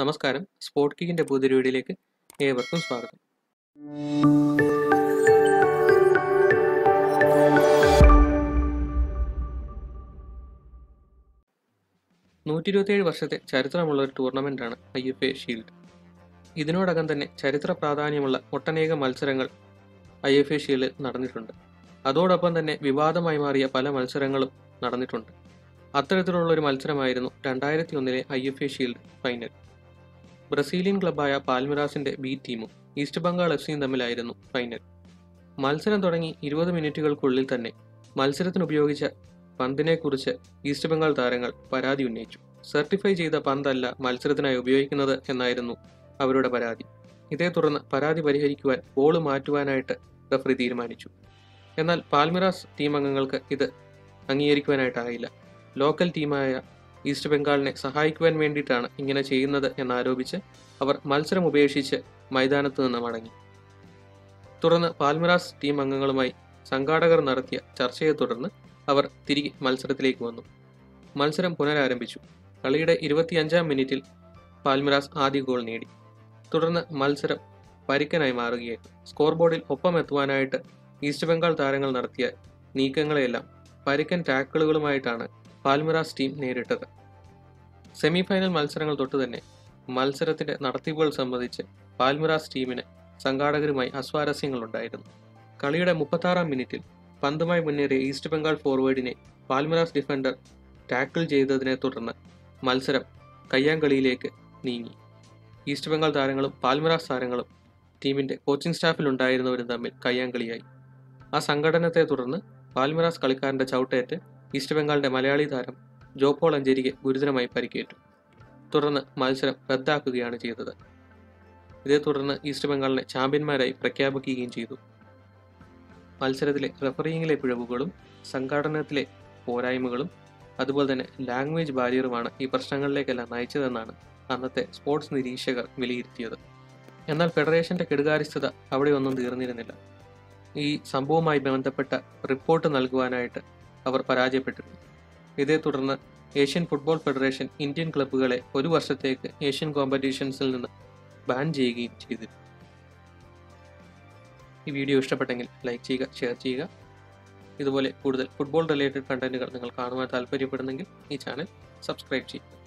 നമസ്കാരം സ്പോർട്ട് കിക്കിന്റെ പുതിയ വീഡിയോയിലേക്ക് ഏവർക്കും സ്വാഗതം. നൂറ്റി 127 വർഷത്തെ ചരിത്രമുള്ള ഒരു ടൂർണമെന്റാണ് IFA ഷീൽഡ്. ഇതിനോടകം തന്നെ ചരിത്ര പ്രാധാന്യമുള്ള ഒട്ടനേകം മത്സരങ്ങൾ IFA ഷീൽഡിൽ നടന്നിട്ടുണ്ട്. അതോടൊപ്പം തന്നെ വിവാദമായി മാറിയ പല മത്സരങ്ങളും നടന്നിട്ടുണ്ട്. അത്തരത്തിലുള്ളൊരു മത്സരമായിരുന്നു 2001 IFA ഷീൽഡ് ഫൈനൽ. ബ്രസീലിയൻ ക്ലബ്ബായ പാൽമിറാസിന്റെ ബി ടീമും ഈസ്റ്റ് ബംഗാൾ FC തമ്മിലായിരുന്നു ഫൈനൽ. മത്സരം തുടങ്ങി 20 മിനിറ്റുകൾക്കുള്ളിൽ തന്നെ മത്സരത്തിനുപയോഗിച്ച പന്തിനെക്കുറിച്ച് ഈസ്റ്റ് ബംഗാൾ താരങ്ങൾ പരാതി ഉന്നയിച്ചു. സർട്ടിഫൈ ചെയ്ത പന്തല്ല മത്സരത്തിനായി ഉപയോഗിക്കുന്നത് എന്നായിരുന്നു അവരുടെ പരാതി. ഇതേ തുടർന്ന് പരാതി പരിഹരിക്കുവാൻ ബോൾ മാറ്റുവാനായിട്ട് റഫറി തീരുമാനിച്ചു. എന്നാൽ പാൽമിറാസ് ടീം അംഗങ്ങൾക്ക് ഇത് അംഗീകരിക്കുവാനായിട്ടായില്ല. ലോക്കൽ ടീമായ ഈസ്റ്റ് ബംഗാളിനെ സഹായിക്കുവാൻ വേണ്ടിയിട്ടാണ് ഇങ്ങനെ ചെയ്യുന്നത് എന്നാരോപിച്ച് അവർ മത്സരം ഉപേക്ഷിച്ച് മൈതാനത്ത് നിന്ന് മടങ്ങി. തുടർന്ന് പാൽമിറാസ് ടീം അംഗങ്ങളുമായി സംഘാടകർ നടത്തിയ ചർച്ചയെ തുടർന്ന് അവർ തിരികെ മത്സരത്തിലേക്ക് വന്നു. മത്സരം പുനരാരംഭിച്ചു. കളിയുടെ 25-ാം മിനിറ്റിൽ പാൽമിറാസ് ആദ്യ ഗോൾ നേടി. തുടർന്ന് മത്സരം പരിക്കനായി മാറുകയായിരുന്നു. സ്കോർ ബോർഡിൽ ഒപ്പമെത്തുവാനായിട്ട് ഈസ്റ്റ് ബംഗാൾ താരങ്ങൾ നടത്തിയ നീക്കങ്ങളെല്ലാം പരിക്കൻ ടാക്കിളുകളുമായിട്ടാണ് പാൽമിറാസ് ടീം നേരിട്ടത്. സെമിഫൈനൽ മത്സരങ്ങൾ തൊട്ട് തന്നെ മത്സരത്തിന്റെ നടത്തിപ്പുകൾ സംബന്ധിച്ച് പാൽമിറാസ് ടീമിന് സംഘാടകരുമായി അസ്വാരസ്യങ്ങളുണ്ടായിരുന്നു. കളിയുടെ 36-ാം മിനിറ്റിൽ പന്തുമായി മുന്നേറിയ ഈസ്റ്റ് ബംഗാൾ ഫോർവേഡിനെ പാൽമിറാസ് ഡിഫൻഡർ ടാക്കിൾ ചെയ്തതിനെ തുടർന്ന് മത്സരം കയ്യാങ്കളിയിലേക്ക് നീങ്ങി. ഈസ്റ്റ് ബംഗാൾ താരങ്ങളും പാൽമിറാസ് താരങ്ങളും ടീമിന്റെ കോച്ചിംഗ് സ്റ്റാഫിലുണ്ടായിരുന്നവരും തമ്മിൽ കയ്യാങ്കളിയായി. ആ സംഘടനത്തെ തുടർന്ന് പാൽമിറാസ് കളിക്കാരന്റെ ചവിട്ടേറ്റ് ഈസ്റ്റ് ബംഗാളിന്റെ മലയാളി താരം ജോ പോൾ അഞ്ചേരിക്ക് ഗുരുതരമായി പരിക്കേറ്റു. തുടർന്ന് മത്സരം റദ്ദാക്കുകയാണ് ചെയ്തത്. ഇതേ തുടർന്ന് ഈസ്റ്റ് ബംഗാളിനെ ചാമ്പ്യന്മാരായി പ്രഖ്യാപിക്കുകയും ചെയ്തു. മത്സരത്തിലെ റഫറിങ്ങിലെ പിഴവുകളും സംഘാടനത്തിലെ പോരായ്മകളും അതുപോലെ തന്നെ ലാംഗ്വേജ് ബാരിയറുമാണ് ഈ പ്രശ്നങ്ങളിലേക്കെല്ലാം നയിച്ചതെന്നാണ് അന്നത്തെ സ്പോർട്സ് നിരീക്ഷകർ വിലയിരുത്തിയത്. എന്നാൽ ഫെഡറേഷന്റെ കെടുകാര്യസ്ഥത അവിടെയൊന്നും തീർന്നിരുന്നില്ല. ഈ സംഭവവുമായി ബന്ധപ്പെട്ട റിപ്പോർട്ട് നൽകുവാനായിട്ട് അവർ പരാജയപ്പെട്ടിരുന്നു. ഇതേ തുടർന്ന് ഏഷ്യൻ ഫുട്ബോൾ ഫെഡറേഷൻ ഇന്ത്യൻ ക്ലബ്ബുകളെ ഒരു വർഷത്തേക്ക് ഏഷ്യൻ കോമ്പറ്റീഷൻസിൽ നിന്ന് ബാൻ ചെയ്യുകയും ചെയ്തിരുന്നു. ഈ വീഡിയോ ഇഷ്ടപ്പെട്ടെങ്കിൽ ലൈക്ക് ചെയ്യുക, ഷെയർ ചെയ്യുക. ഇതുപോലെ കൂടുതൽ ഫുട്ബോൾ റിലേറ്റഡ് കണ്ടന്റുകൾ നിങ്ങൾ കാണുവാൻ താല്പര്യപ്പെടുന്നെങ്കിൽ ഈ ചാനൽ സബ്സ്ക്രൈബ് ചെയ്യുക.